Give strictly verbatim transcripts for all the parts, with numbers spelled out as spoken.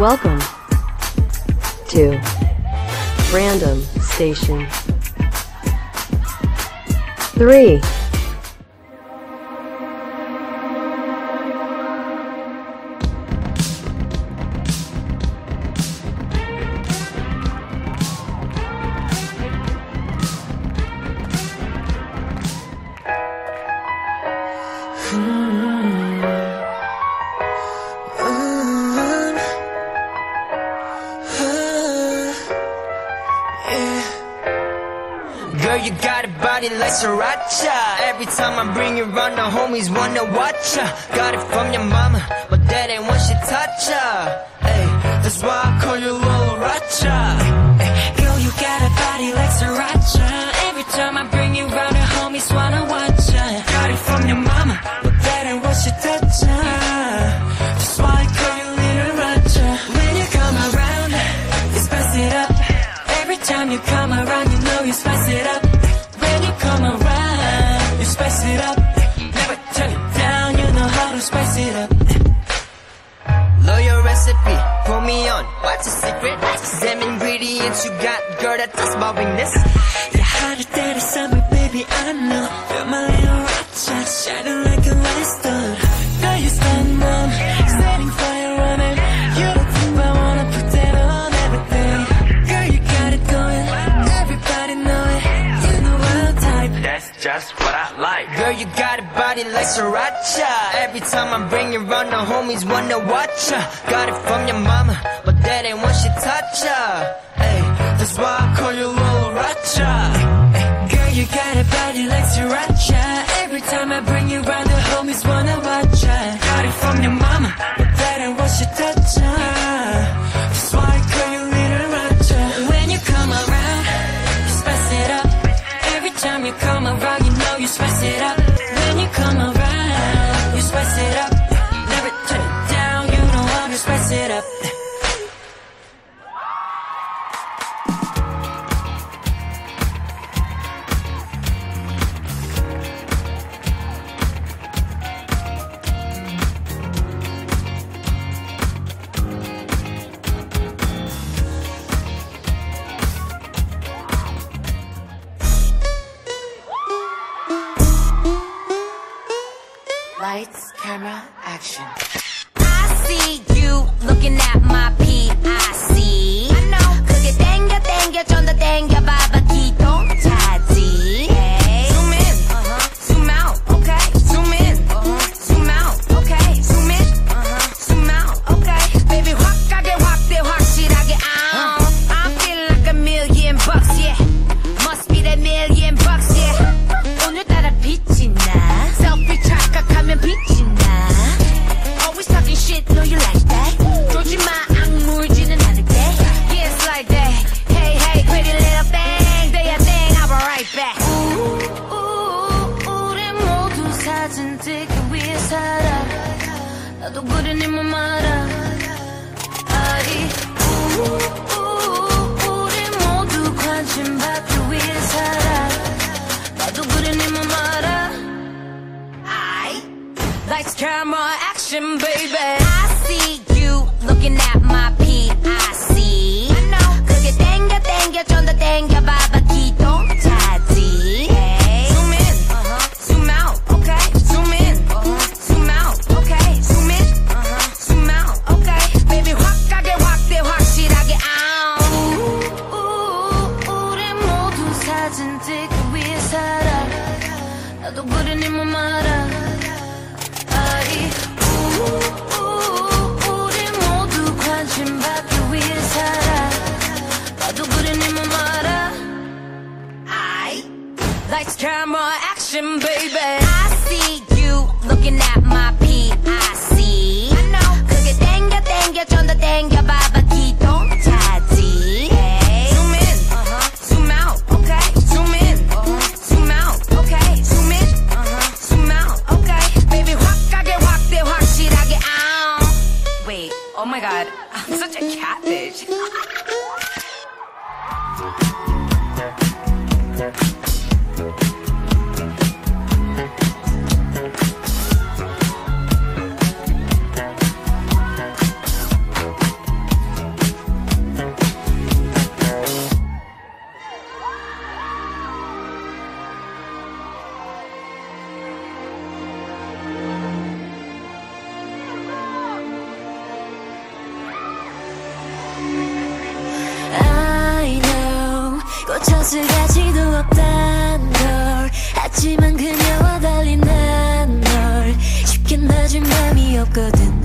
Welcome to Random Station three. Girl, you got a body like Sriracha. Every time I bring you around, the homies wanna watch ya. Got it from your mama, but that ain't when she touch ya. Ay, that's why I call you Lil Racha. Girl, you got a body like Sriracha. Every time I bring you around, the homies wanna watch ya. Got it from your mama, but that ain't when she touch ya. That's why I call you Lil Racha. When you come around, you spice it up. Every time you come around, you know you spice it up. When you come around, you spice it up. Never turn it down, you know how to spice it up. Love your recipe, put me on. What's your secret? Same ingredients you got, girl, that's my weakness. Yeah, how to date is summer, baby, I know. You're my little Racha, shining like a light star. Girl, you stand on, standing for your running. You're the thing I wanna put that on everything. Girl, you got it going, everybody know it. You know I'm type, that's just what I like. Girl, you got a body like Sriracha. Every time I bring you around, the homies wanna watch ya. Got it from your mama, but that ain't when she touch ya. Ay, that's why I call you Lil Racha. Girl, you got a body like Sriracha. Every time I bring you around, the homies wanna watch ya. Got it from your mama, but that ain't when she touch ya. That's why I call you Lil Racha. When you come around, you spice it up. Every time you come around, you know you spice it up. When you come around, you spice it up. Never turn it down, you know how to spice it up. Lights, camera, action. I see you looking at my P I C. I know. 그게 땡겨 땡겨 좀 더 땡겨 봐봐 기동차지. Hey. Zoom in, uh-huh. Zoom out, okay. Zoom in, uh-huh. Zoom out, okay. Zoom in, uh-huh. Zoom out, okay. Baby 확 가게 확대 확실하게 on. Uh-huh. I feel like a million bucks, yeah. Must be that million bucks, yeah. 오늘따라 빛이 나. Always talking shit, know you like that. 조지 마, 악물지는 않을게. Yeah, it's like that. Hey, hey, pretty little thing, do your thing, I'll be right back. Ooh, ooh, ooh, 우리 모두 사진 찍기 위해 살아. 나도 그래 네 맘 알아. 아이, ooh, ooh, 우리 모두 관심 받기 위해 살아. 나도 그래 네 맘 알아. Lights, camera, action, baby. I see you looking at my P I C. I know. 그게 땡겨 땡겨 좀 더 땡겨 봐봐 기동차지. Hey. Zoom in, uh-huh. Zoom out, okay. Zoom in, uh-huh. Zoom out, okay. Zoom in, uh-huh. Zoom out, okay. Baby 확 가게 확대 확실하게 on. 우우 우리 모두 사진 찍기 위해 살아. 나도 그래 네 맘 알아. Lights, camera, action, baby. I see you looking at my P I C. I know. 그게 땡겨 땡겨 좀 더 땡겨 봐봐 기동차지. Hey. Zoom in, uh-huh. Zoom out, okay. Zoom in, uh-huh. Zoom out, okay. Zoom in, uh-huh. Zoom out, okay. Baby 확 가게 확대 확실하게 on. Wait, oh my god, I'm such a catfish. 고쳐질 가지도 없단 걸 하지만 그녀와 달리 난 널 쉽게 놔줄 맘이 없거든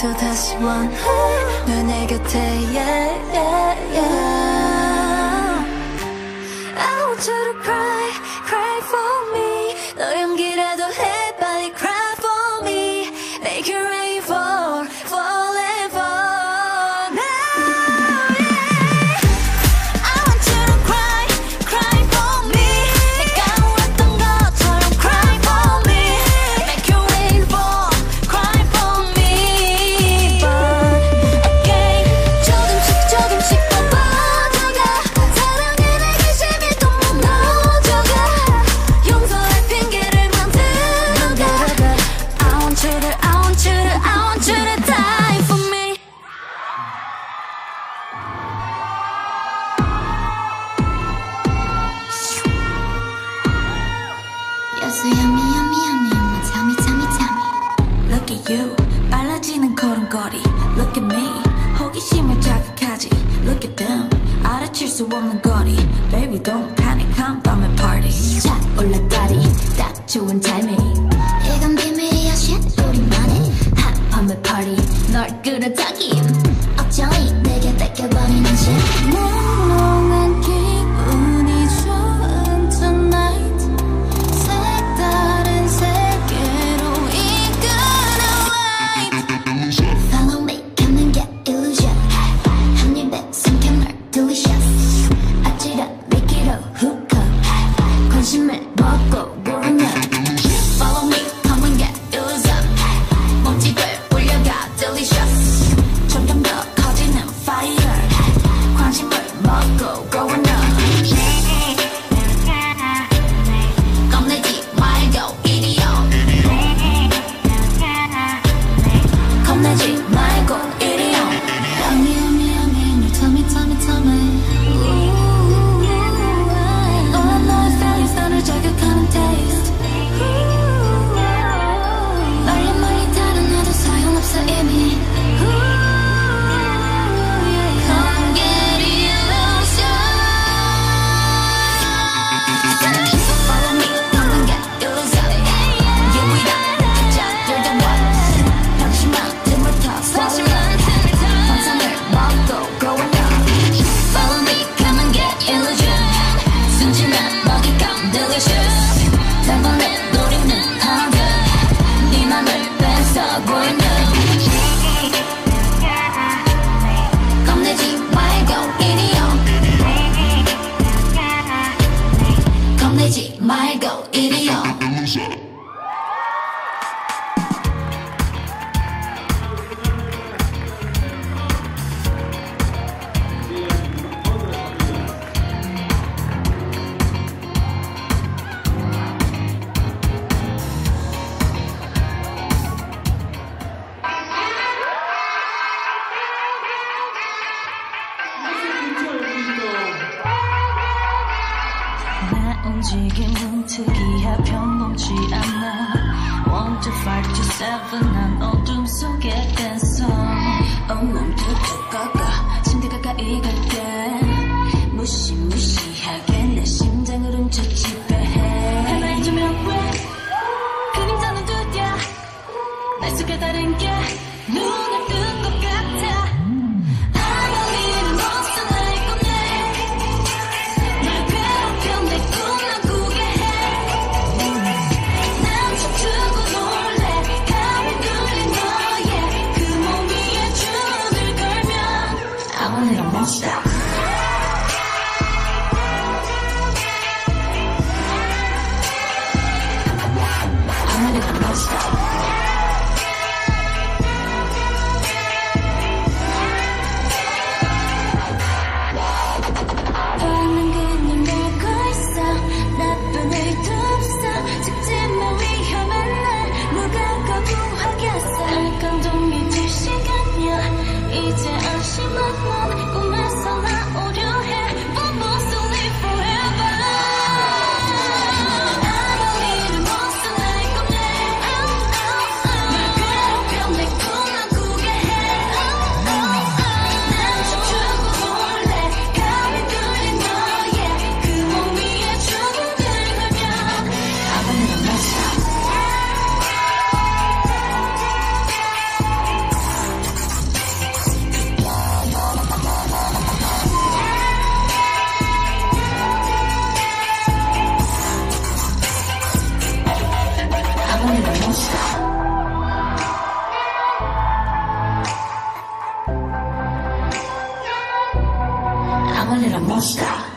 또다시 원해 너 내 곁에 yeah, yeah, yeah. I want you to cry, cry for me 너 연기라도 해 빨리 cry for me Make it rain for, forever now yeah. I want you to cry, cry for me 내가 울었던 것처럼 cry for me Make it rain for, cry for me So yummy, yummy, yummy, tummy, tummy, tummy. Look at you, 빨라지는 걸음걸이. Look at me, 호기심을 자극하지. Look at them, 알아챌 수 없는 거리. Baby, don't panic, come by my party. 쫙 올라다리, 딱 좋은 타이밍. 이건 비밀이야, shit, 우리만의 hot on my party. 널 끌어당김, 억정이 내게 뺏겨버리는 shit. 몽롱한 기분이 좋은 tonight. 움직임은 특이해 변동치 않아 one two five two seven 난 어둠 속에 댄서 온몸 툭툭 꺾어 침대 가까이 갈때 무시무시하게 내 심장을 훔쳐 지배해 하나의 조명 왜 그림자는 두디야 날 속에 다른 게 눈을 뜬 것 같아 I believe in I'm a little monster. I'm a little monster.